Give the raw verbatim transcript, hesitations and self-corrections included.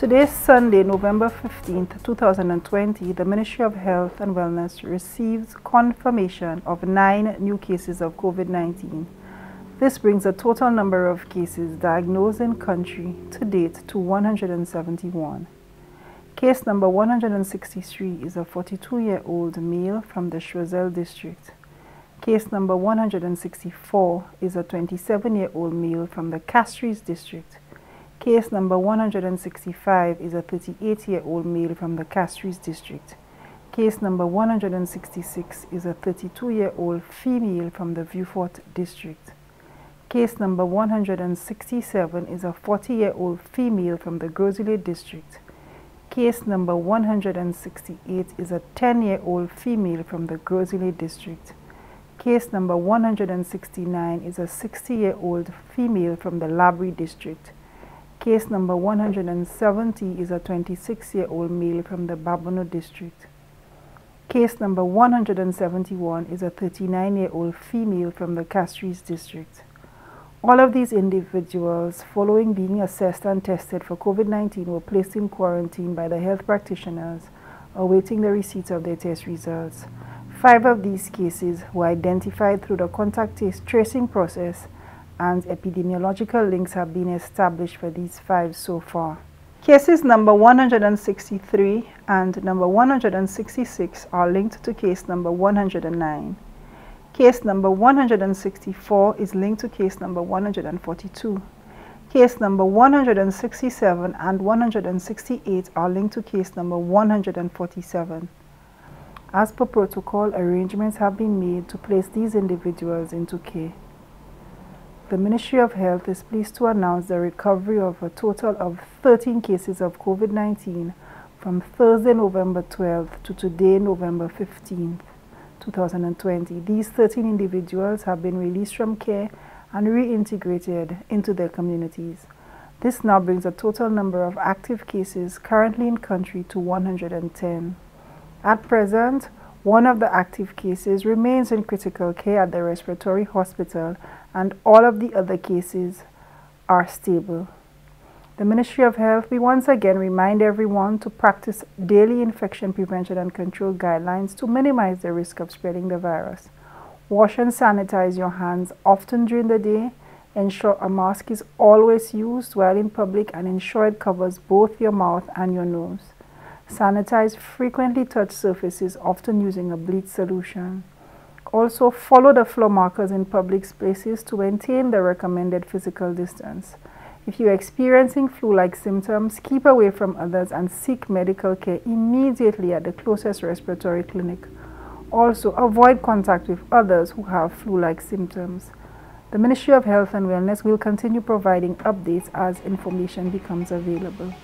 Today, Sunday, November fifteenth, two thousand twenty, the Ministry of Health and Wellness receives confirmation of nine new cases of COVID nineteen. This brings the total number of cases diagnosed in country to date to one hundred seventy-one. Case number one hundred sixty-three is a forty-two-year-old male from the Schroesel district. Case number one hundred sixty-four is a twenty-seven-year-old male from the Castries district. Case number one hundred sixty-five is a thirty-eight-year-old male from the Castries district. Case number one hundred sixty-six is a thirty-two-year-old female from the Vieux Fort district. Case number one hundred sixty-seven is a forty-year-old female from the Gros Islet district. Case number one hundred sixty-eight is a ten-year-old female from the Gros Islet district. Case number one hundred sixty-nine is a sixty-year-old female from the Labrie district. Case number one hundred seventy is a twenty-six-year-old male from the Babono district. Case number one hundred seventy-one is a thirty-nine-year-old female from the Castries district. All of these individuals, following being assessed and tested for COVID nineteen, were placed in quarantine by the health practitioners, awaiting the receipt of their test results. Five of these cases were identified through the contact tracing process, and epidemiological links have been established for these five so far. Cases number one hundred sixty-three and number one hundred sixty-six are linked to case number one hundred nine. Case number one hundred sixty-four is linked to case number one hundred forty-two. Case number one hundred sixty-seven and one hundred sixty-eight are linked to case number one hundred forty-seven. As per protocol, arrangements have been made to place these individuals into care. The Ministry of Health is pleased to announce the recovery of a total of thirteen cases of COVID nineteen from Thursday, November twelfth to today, November fifteenth, two thousand twenty. These thirteen individuals have been released from care and reintegrated into their communities. This now brings the total number of active cases currently in country to one hundred ten. At present, one of the active cases remains in critical care at the respiratory hospital, and all of the other cases are stable. The Ministry of Health, we once again remind everyone to practice daily infection prevention and control guidelines to minimize the risk of spreading the virus. Wash and sanitize your hands often during the day. Ensure a mask is always used while in public and ensure it covers both your mouth and your nose. Sanitize frequently touched surfaces, often using a bleach solution. Also, follow the floor markers in public spaces to maintain the recommended physical distance. If you're experiencing flu-like symptoms, keep away from others and seek medical care immediately at the closest respiratory clinic. Also, avoid contact with others who have flu-like symptoms. The Ministry of Health and Wellness will continue providing updates as information becomes available.